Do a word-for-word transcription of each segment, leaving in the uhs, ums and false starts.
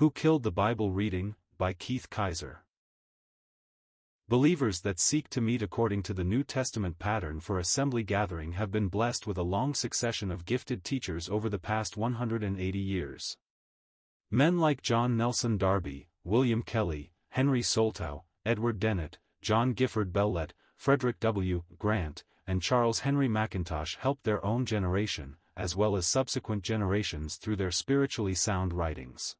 Who Killed the Bible Reading, by Keith Keyser. Believers that seek to meet according to the New Testament pattern for assembly gathering have been blessed with a long succession of gifted teachers over the past one hundred eighty years. Men like John Nelson Darby, William Kelly, Henry Soltau, Edward Dennett, John Gifford Bellett, Frederick W. Grant, and Charles Henry McIntosh helped their own generation, as well as subsequent generations through their spiritually sound writings.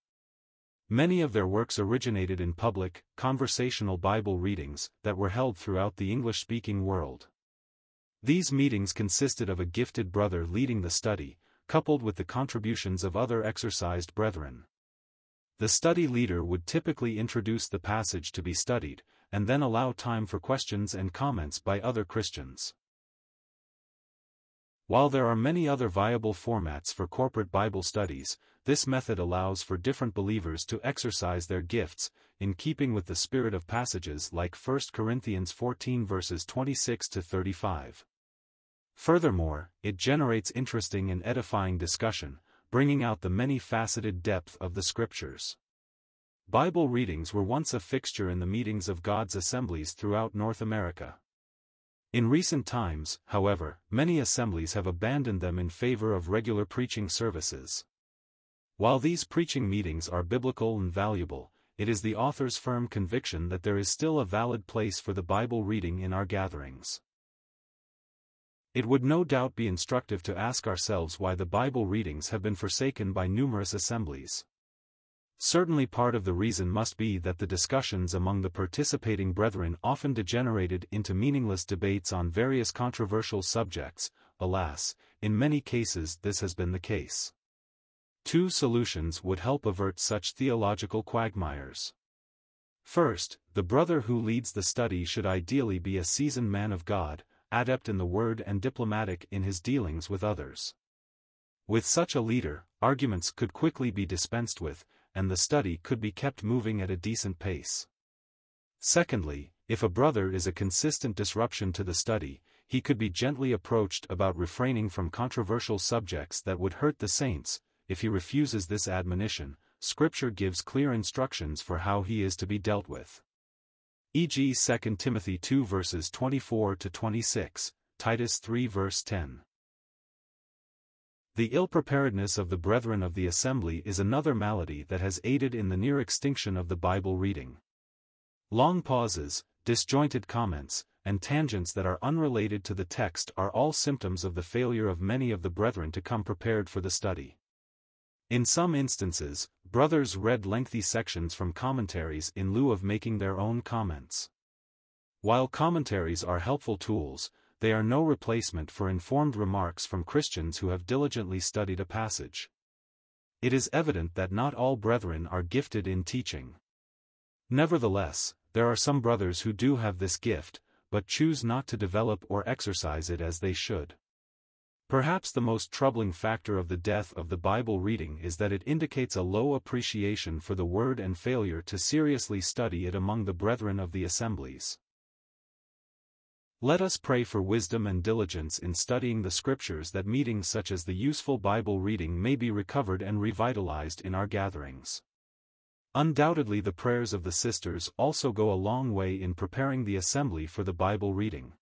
Many of their works originated in public, conversational Bible readings that were held throughout the English-speaking world. These meetings consisted of a gifted brother leading the study, coupled with the contributions of other exercised brethren. The study leader would typically introduce the passage to be studied, and then allow time for questions and comments by other Christians. While there are many other viable formats for corporate Bible studies, this method allows for different believers to exercise their gifts, in keeping with the spirit of passages like First Corinthians fourteen verses twenty-six to thirty-five. Furthermore, it generates interesting and edifying discussion, bringing out the many faceted depth of the Scriptures. Bible readings were once a fixture in the meetings of God's assemblies throughout North America. In recent times, however, many assemblies have abandoned them in favor of regular preaching services. While these preaching meetings are biblical and valuable, it is the author's firm conviction that there is still a valid place for the Bible reading in our gatherings. It would no doubt be instructive to ask ourselves why the Bible readings have been forsaken by numerous assemblies. Certainly part of the reason must be that the discussions among the participating brethren often degenerated into meaningless debates on various controversial subjects. Alas, in many cases this has been the case. Two solutions would help avert such theological quagmires. First, the brother who leads the study should ideally be a seasoned man of God, adept in the word and diplomatic in his dealings with others. With such a leader, arguments could quickly be dispensed with, and the study could be kept moving at a decent pace. Secondly, if a brother is a consistent disruption to the study, he could be gently approached about refraining from controversial subjects that would hurt the saints. If he refuses this admonition, Scripture gives clear instructions for how he is to be dealt with. for example Second Timothy two verses twenty-four to twenty-six, Titus three verse ten. The ill-preparedness of the brethren of the assembly is another malady that has aided in the near extinction of the Bible reading. Long pauses, disjointed comments, and tangents that are unrelated to the text are all symptoms of the failure of many of the brethren to come prepared for the study. In some instances, brothers read lengthy sections from commentaries in lieu of making their own comments. While commentaries are helpful tools, they are no replacement for informed remarks from Christians who have diligently studied a passage. It is evident that not all brethren are gifted in teaching. Nevertheless, there are some brothers who do have this gift, but choose not to develop or exercise it as they should. Perhaps the most troubling factor of the death of the Bible reading is that it indicates a low appreciation for the word and failure to seriously study it among the brethren of the assemblies. Let us pray for wisdom and diligence in studying the Scriptures that meetings such as the useful Bible reading may be recovered and revitalized in our gatherings. Undoubtedly, the prayers of the sisters also go a long way in preparing the assembly for the Bible reading.